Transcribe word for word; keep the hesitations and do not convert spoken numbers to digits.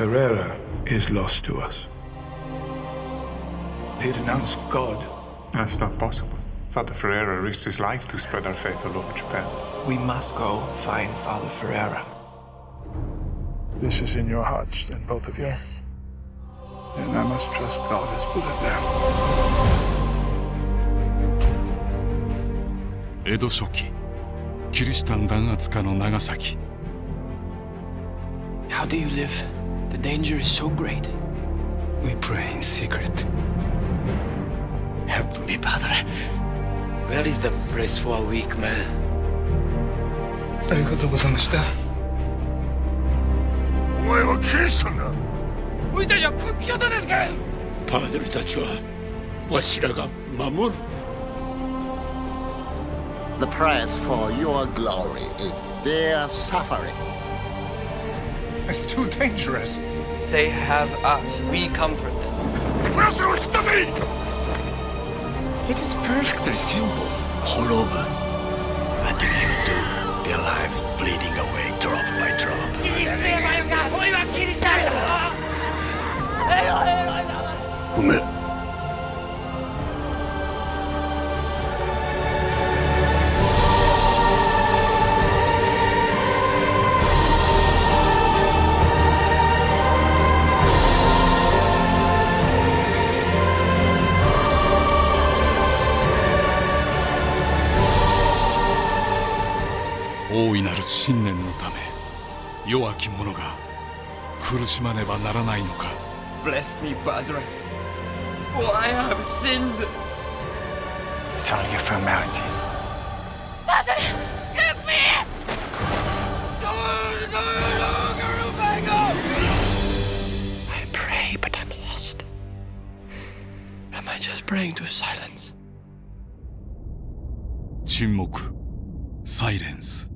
Ferreira is lost to us. He denounced God. That's not possible. Father Ferreira risked his life to spread our faith all over Japan. We must go find Father Ferreira. This is in your hearts, then, both of you. Yes. Then I must trust God has put it down. Edo Shoki, Christian Danatsuka no Nagasaki. How do you live? The danger is so great. We pray in secret. Help me, Padre. Where is the place for a weak man? Thank you for listening. お前はキリシタンだ。おいたちは仏教徒ですか。パーデルたちはわしらが守る。The price for your glory is their suffering. It's too dangerous. They have us. We comfort them. 殺すのひとめ。It is perfectly simple. 滅ぶ until you do. Their lives bleeding away drop by drop. Ume. Holyなる信念のため、弱き者が苦しまねばならないのか。Bless me, Padre, for I have sinned. It's only a formality. Padre, help me! No, no, no, no, I pray, but I'm lost. Am I just praying to silence? 沈黙、サイレンス。